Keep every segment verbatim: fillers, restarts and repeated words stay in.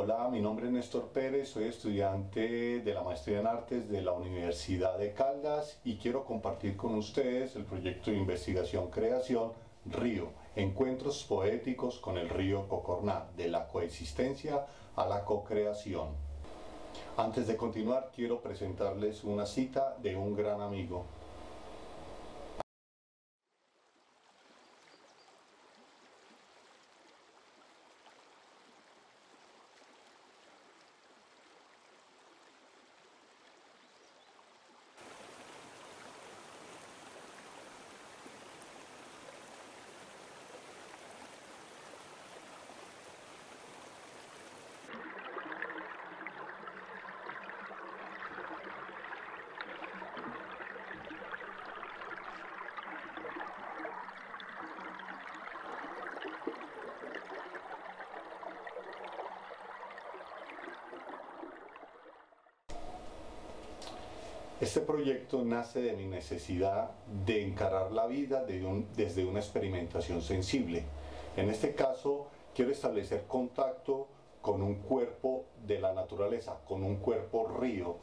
Hola, mi nombre es Néstor Pérez, soy estudiante de la maestría en artes de la Universidad de Caldas y quiero compartir con ustedes el proyecto de investigación-creación Río, encuentros poéticos con el río Cocorná, de la coexistencia a la cocreación. Antes de continuar, quiero presentarles una cita de un gran amigo. Este proyecto nace de mi necesidad de encarar la vida de un, desde una experimentación sensible. En este caso, quiero establecer contacto con un cuerpo de la naturaleza, con un cuerpo río.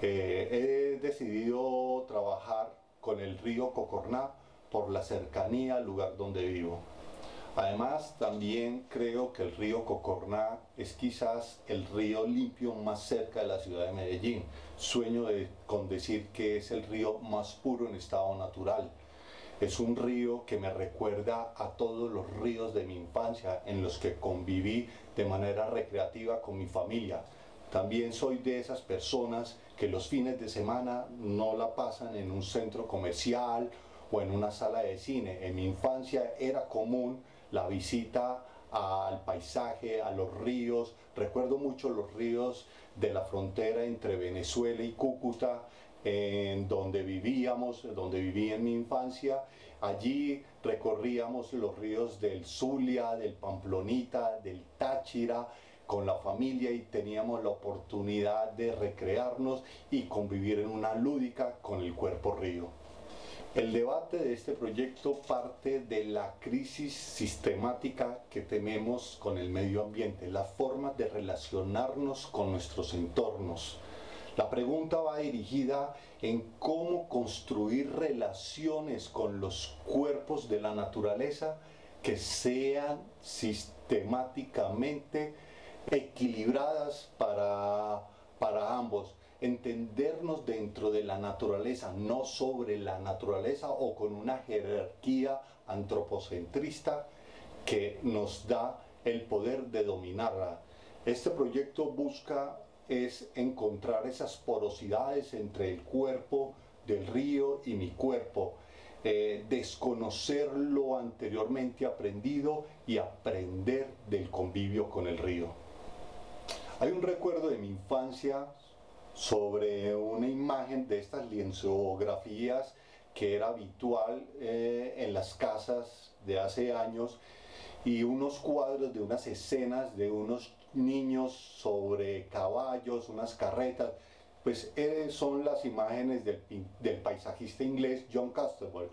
Eh, he decidido trabajar con el río Cocorná por la cercanía al lugar donde vivo. Además, también creo que el río Cocorná es quizás el río limpio más cerca de la ciudad de Medellín. Sueño de, con decir que es el río más puro en estado natural. Es un río que me recuerda a todos los ríos de mi infancia en los que conviví de manera recreativa con mi familia. También soy de esas personas que los fines de semana no la pasan en un centro comercial o en una sala de cine. En mi infancia era común la visita al paisaje, a los ríos. Recuerdo mucho los ríos de la frontera entre Venezuela y Cúcuta, en donde vivíamos, donde viví en mi infancia. Allí recorríamos los ríos del Zulia, del Pamplonita, del Táchira, con la familia, y teníamos la oportunidad de recrearnos y convivir en una lúdica con el cuerpo río. El debate de este proyecto parte de la crisis sistemática que tenemos con el medio ambiente, la forma de relacionarnos con nuestros entornos. La pregunta va dirigida en cómo construir relaciones con los cuerpos de la naturaleza que sean sistemáticamente equilibradas para, para ambos. Entendernos dentro de la naturaleza, no sobre la naturaleza o con una jerarquía antropocentrista que nos da el poder de dominarla. Este proyecto busca es encontrar esas porosidades entre el cuerpo del río y mi cuerpo, eh, desconocer lo anteriormente aprendido y aprender del convivio con el río. Hay un recuerdo de mi infancia sobre una imagen de estas lienzografías que era habitual eh, en las casas de hace años, y unos cuadros de unas escenas de unos niños sobre caballos, unas carretas. Pues eh, son las imágenes del, del paisajista inglés John Constable,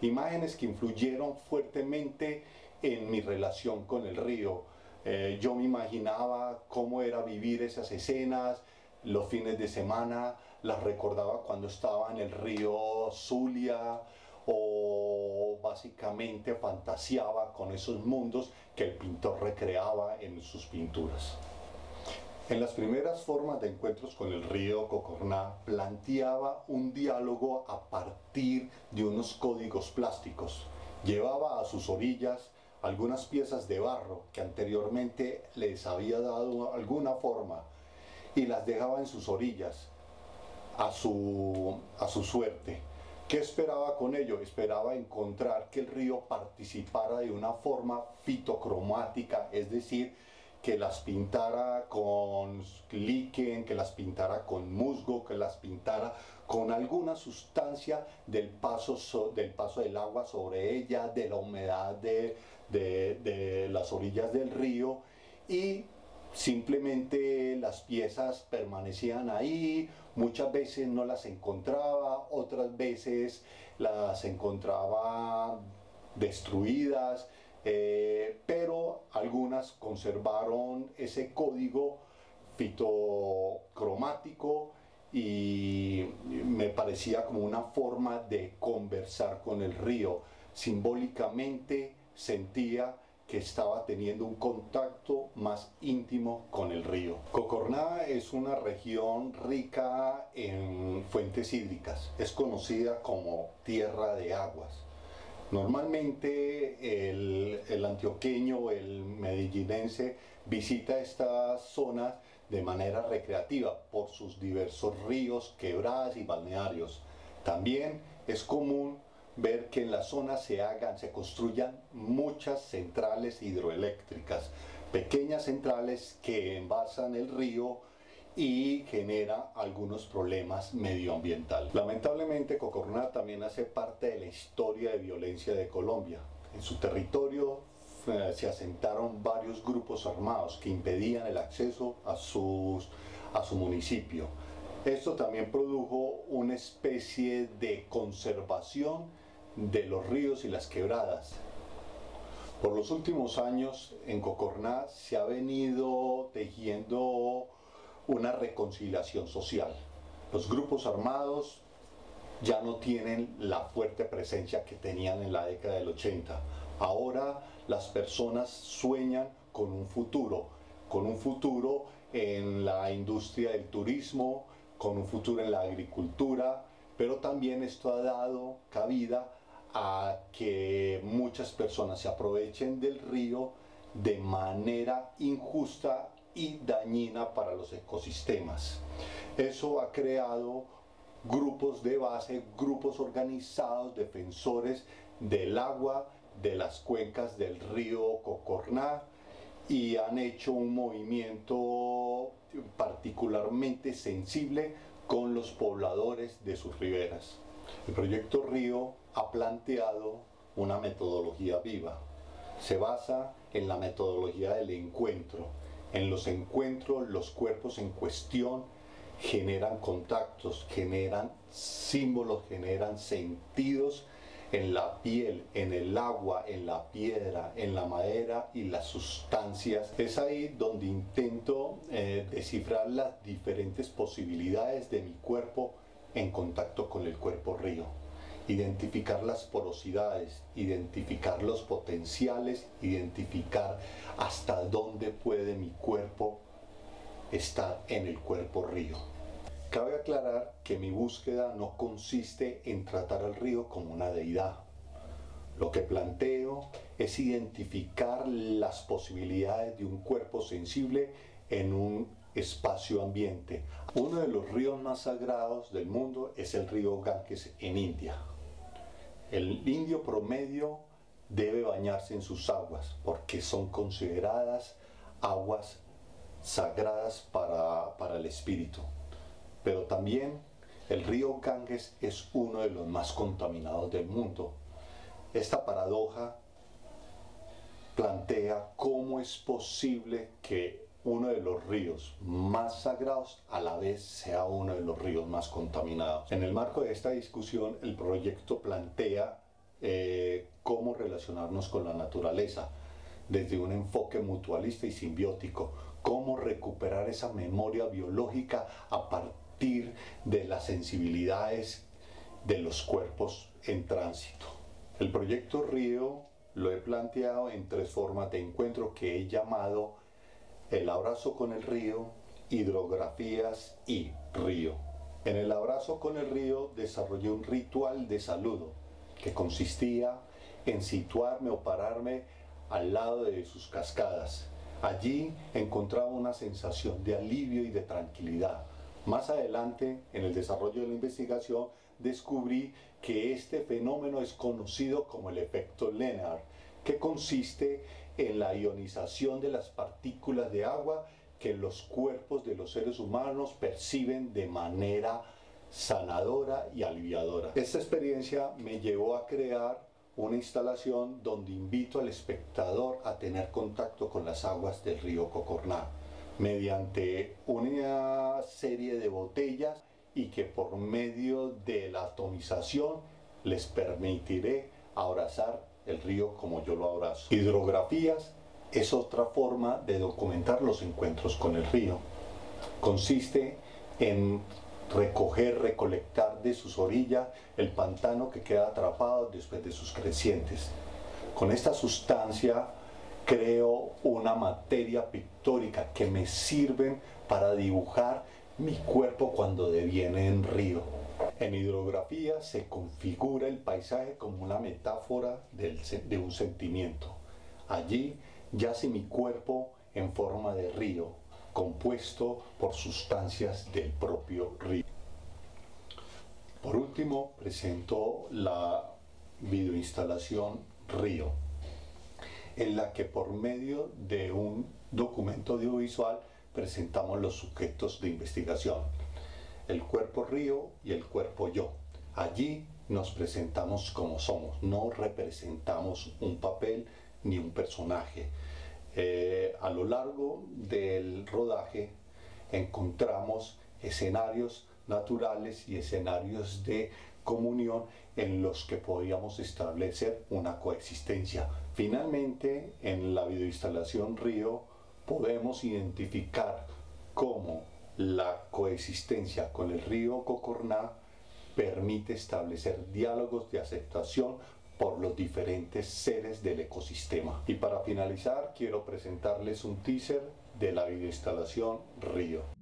imágenes que influyeron fuertemente en mi relación con el río. Eh, yo me imaginaba cómo era vivir esas escenas. Los fines de semana las recordaba cuando estaba en el río Zulia, o básicamente fantaseaba con esos mundos que el pintor recreaba en sus pinturas. En las primeras formas de encuentros con el río Cocorná planteaba un diálogo a partir de unos códigos plásticos. Llevaba a sus orillas algunas piezas de barro que anteriormente les había dado alguna forma, y las dejaba en sus orillas a su, a su suerte. ¿Qué esperaba con ello? Esperaba encontrar que el río participara de una forma fitocromática, es decir, que las pintara con liquen, que las pintara con musgo, que las pintara con alguna sustancia del paso, so, del, paso del agua sobre ella, de la humedad de, de, de las orillas del río, y simplemente las piezas permanecían ahí. Muchas veces no las encontraba, otras veces las encontraba destruidas, eh, pero algunas conservaron ese código fitocromático y me parecía como una forma de conversar con el río. Simbólicamente sentía que estaba teniendo un contacto más íntimo con el río. Cocorná es una región rica en fuentes hídricas, es conocida como tierra de aguas. Normalmente el, el antioqueño, el medellinense, visita estas zonas de manera recreativa por sus diversos ríos, quebradas y balnearios. También es común ver que en la zona se hagan, se construyan muchas centrales hidroeléctricas, pequeñas centrales que envasan el río y genera algunos problemas medioambientales. Lamentablemente, Cocorná también hace parte de la historia de violencia de Colombia. En su territorio eh, se asentaron varios grupos armados que impedían el acceso a, sus, a su municipio. Esto también produjo una especie de conservación de los ríos y las quebradas. Por los últimos años en Cocorná se ha venido tejiendo una reconciliación social. Los grupos armados ya no tienen la fuerte presencia que tenían en la década del ochenta. Ahora las personas sueñan con un futuro, con un futuro en la industria del turismo, con un futuro en la agricultura, pero también esto ha dado cabida a que muchas personas se aprovechen del río de manera injusta y dañina para los ecosistemas. Eso ha creado grupos de base, grupos organizados, defensores del agua, de las cuencas del río Cocorná, y han hecho un movimiento particularmente sensible con los pobladores de sus riberas. El proyecto Río ha planteado una metodología viva. Se basa en la metodología del encuentro. En los encuentros, los cuerpos en cuestión generan contactos, generan símbolos, generan sentidos en la piel, en el agua, en la piedra, en la madera y las sustancias. Es ahí donde intento eh, descifrar las diferentes posibilidades de mi cuerpo en contacto con el cuerpo río, identificar las porosidades, identificar los potenciales, identificar hasta dónde puede mi cuerpo estar en el cuerpo río. Cabe aclarar que mi búsqueda no consiste en tratar al río como una deidad. Lo que planteo es identificar las posibilidades de un cuerpo sensible en un espacio ambiente. Uno de los ríos más sagrados del mundo es el río Ganges en India. El indio promedio debe bañarse en sus aguas porque son consideradas aguas sagradas para, para el espíritu. Pero también el río Ganges es uno de los más contaminados del mundo. Esta paradoja plantea cómo es posible que uno de los ríos más sagrados a la vez sea uno de los ríos más contaminados. En el marco de esta discusión, el proyecto plantea eh, cómo relacionarnos con la naturaleza desde un enfoque mutualista y simbiótico, cómo recuperar esa memoria biológica a partir de las sensibilidades de los cuerpos en tránsito. El proyecto Río lo he planteado en tres formas de encuentro que he llamado el abrazo con el río, hidrografías y río. En el abrazo con el río desarrollé un ritual de saludo que consistía en situarme o pararme al lado de sus cascadas. Allí encontraba una sensación de alivio y de tranquilidad. Más adelante, en el desarrollo de la investigación, descubrí que este fenómeno es conocido como el efecto Lennart, que consiste en la ionización de las partículas de agua que los cuerpos de los seres humanos perciben de manera sanadora y aliviadora. Esta experiencia me llevó a crear una instalación donde invito al espectador a tener contacto con las aguas del río Cocorná mediante una serie de botellas y que por medio de la atomización les permitiré abrazar el río como yo lo abrazo. Hidrografías es otra forma de documentar los encuentros con el río. Consiste en recoger, recolectar de sus orillas el pantano que queda atrapado después de sus crecientes. Con esta sustancia creo una materia pictórica que me sirve para dibujar mi cuerpo cuando deviene en río. En hidrografía se configura el paisaje como una metáfora del, de un sentimiento. Allí yace mi cuerpo en forma de río, compuesto por sustancias del propio río. Por último, presento la videoinstalación Río, en la que por medio de un documento audiovisual presentamos los sujetos de investigación, el cuerpo río y el cuerpo yo. Allí nos presentamos como somos, no representamos un papel ni un personaje. Eh, a lo largo del rodaje encontramos escenarios naturales y escenarios de comunión en los que podíamos establecer una coexistencia. Finalmente, en la videoinstalación Río podemos identificar cómo la coexistencia con el río Cocorná permite establecer diálogos de aceptación por los diferentes seres del ecosistema. Y para finalizar, quiero presentarles un teaser de la videoinstalación Río.